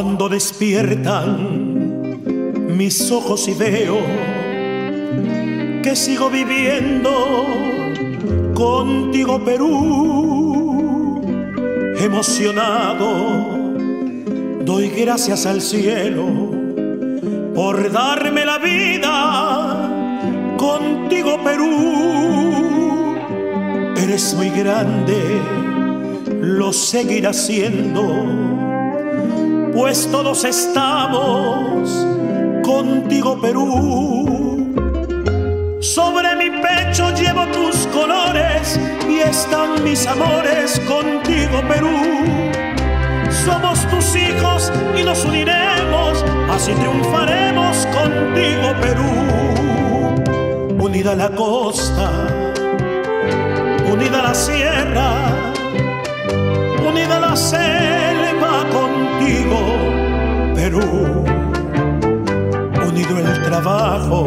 Cuando despiertan mis ojos y veo que sigo viviendo contigo, Perú, emocionado, doy gracias al cielo por darme la vida contigo, Perú. Eres muy grande, lo seguirás siendo, pues todos estamos contigo, Perú. Sobre mi pecho llevo tus colores y están mis amores contigo, Perú. Somos tus hijos y nos uniremos, así triunfaremos contigo, Perú. Unida la costa, unida la sierra, unida la selva contigo, Perú. Unido el trabajo,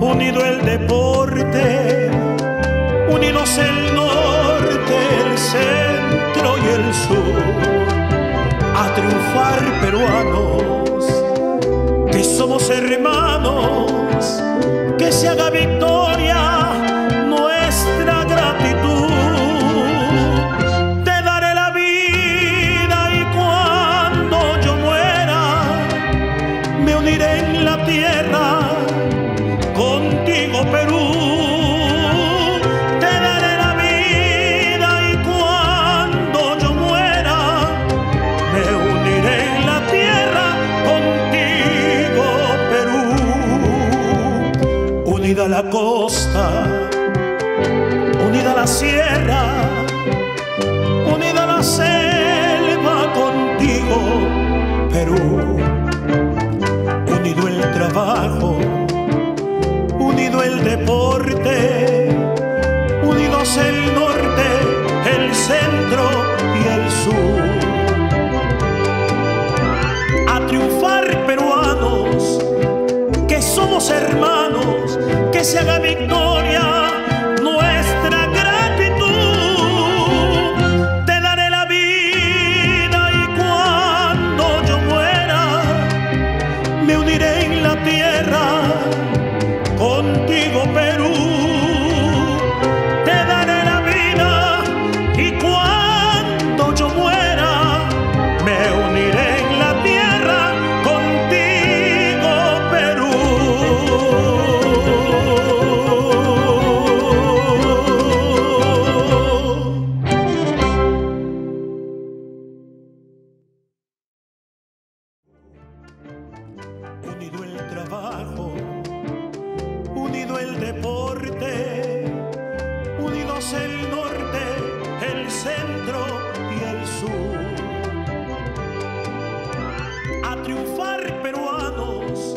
unido el deporte, unidos el norte, el centro y el sur. A triunfar, peruanos, que somos hermanos, que se haga victoria nuestra gratitud. Contigo, Perú, te daré la vida, y cuando yo muera me uniré en la tierra contigo, Perú. Unida la costa, unida la sierra, unida la selva contigo, Perú. Unido el trabajo, unido el deporte, unidos el norte, el centro y el sur. A triunfar, peruanos, que somos hermanos, que se haga victoria nuestra gratitud. Te daré la vida y cuando yo muera me uniré en la tierra contigo, Perú. Te daré la vida y cuando yo muera me uniré en la tierra contigo, Perú. Unido el trabajo, unido el deporte, unidos el norte, el centro y el sur. A triunfar, peruanos,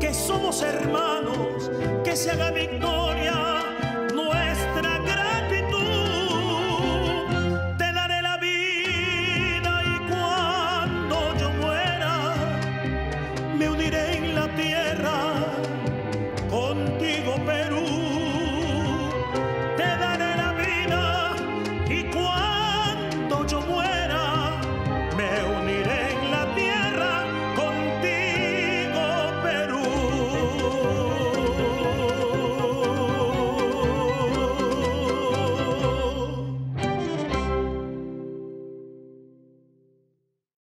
que somos hermanos, que se haga victoria.